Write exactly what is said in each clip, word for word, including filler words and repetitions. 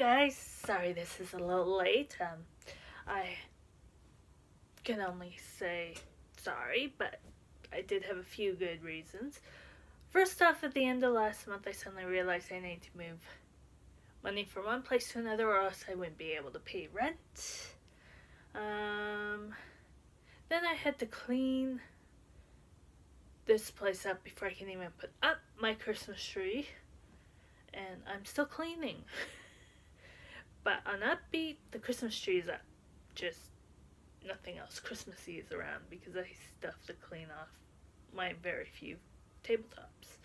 guys, sorry this is a little late. Um, I can only say sorry, but I did have a few good reasons. First off, at the end of last month, I suddenly realized I need to move money from one place to another, or else I wouldn't be able to pay rent. Um, then I had to clean this place up before I can even put up my Christmas tree. And I'm still cleaning. But on Upbeat, the Christmas tree is up. Just nothing else Christmassy is around because I stuffed the clean off my very few tabletops.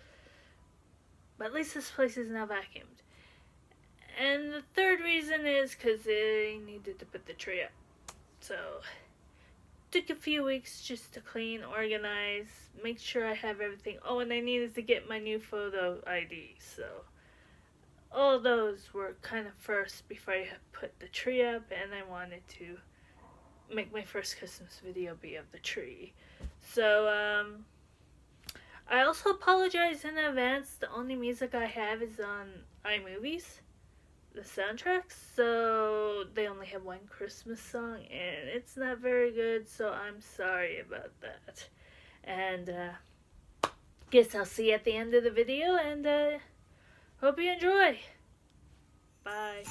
But at least this place is now vacuumed. And the third reason is because they needed to put the tree up. So, took a few weeks just to clean, organize, make sure I have everything. Oh, and I needed to get my new photo I D, so all those were kind of first before I had put the tree up, and I wanted to make my first Christmas video be of the tree. So, um, I also apologize in advance. The only music I have is on iMovies, the soundtracks, so they only have one Christmas song and it's not very good, so I'm sorry about that. And uh guess I'll see you at the end of the video, and uh hope you enjoy. Bye.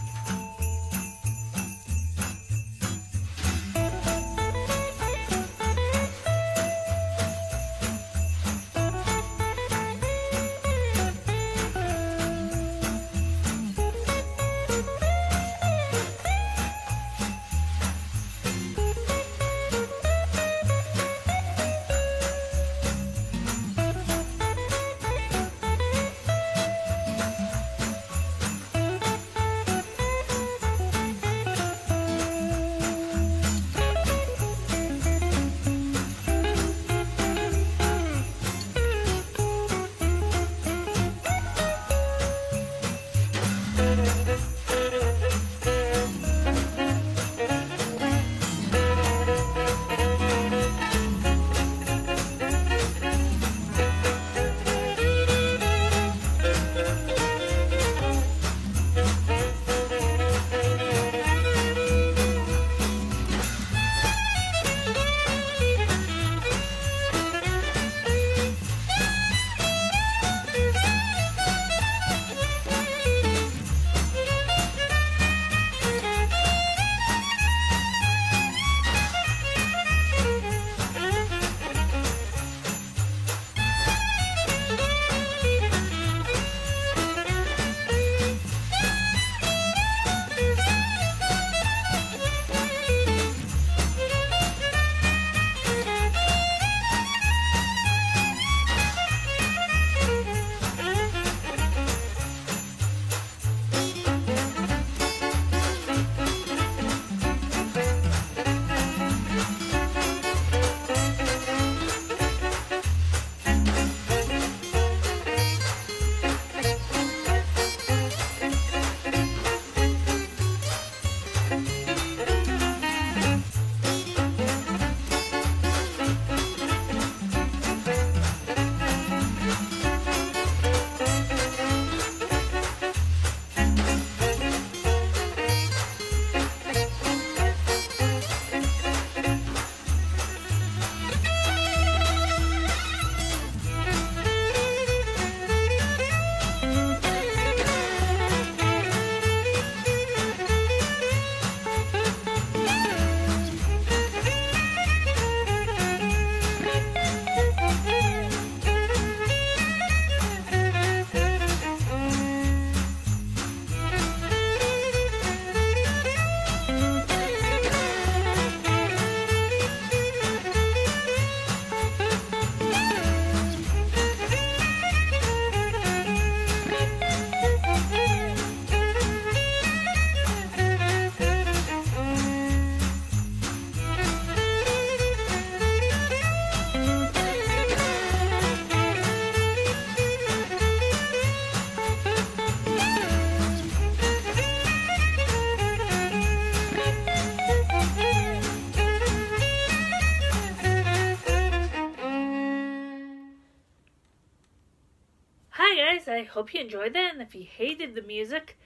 I hope you enjoyed that, and if you hated the music,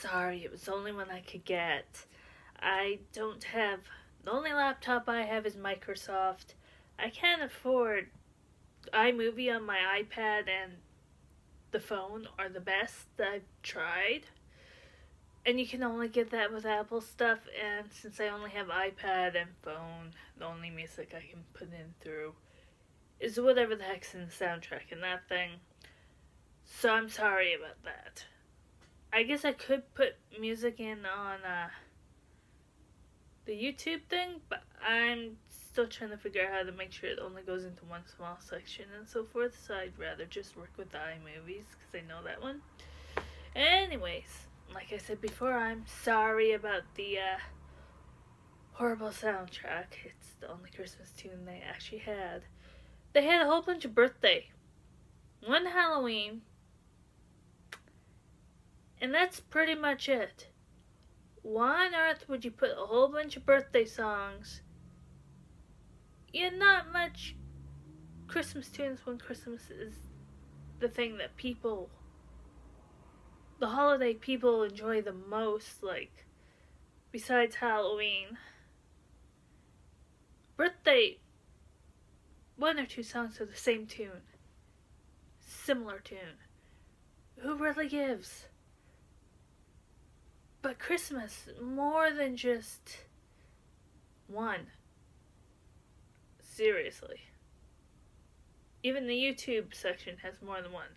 Sorry, it was the only one I could get. I don't have... The only laptop I have is Microsoft. I can't afford iMovie on my iPad, and the phone are the best that I've tried. And you can only get that with Apple stuff, and since I only have iPad and phone, the only music I can put in through is whatever the heck's in the soundtrack and that thing. So I'm sorry about that. I guess I could put music in on uh, the YouTube thing, but I'm still trying to figure out how to make sure it only goes into one small section and so forth, so I'd rather just work with the iMovies, because I know that one. Anyways, like I said before, I'm sorry about the uh, horrible soundtrack. It's the only Christmas tune they actually had. They had a whole bunch of birthday. One Halloween. And that's pretty much it. Why on earth would you put a whole bunch of birthday songs in not much Christmas tunes when Christmas is the thing that people... the holiday people enjoy the most, like, besides Halloween. Birthday, one or two songs are the same tune, similar tune. Who really gives? But Christmas, more than just one. Seriously. Even the YouTube section has more than one.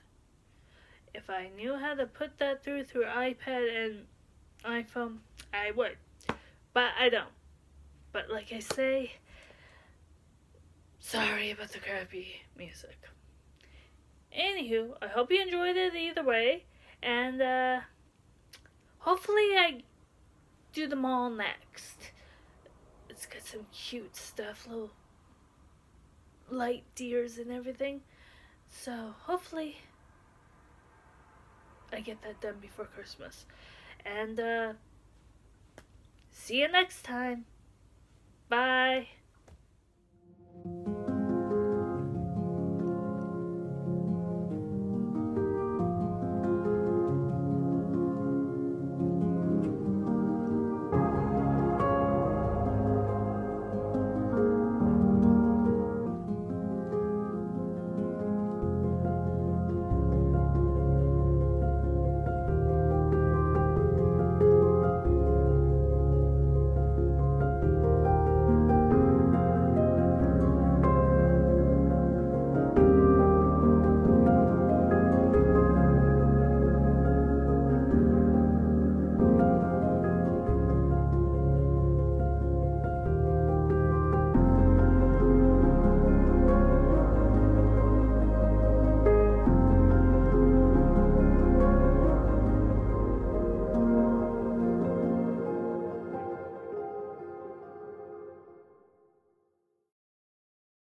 If I knew how to put that through through iPad and iPhone, I would. But I don't. But like I say, sorry about the crappy music. Anywho, I hope you enjoyed it either way. And uh, hopefully I do them all next. It's got some cute stuff, little light deers and everything. So hopefully I get that done before Christmas. And uh see you next time. Bye.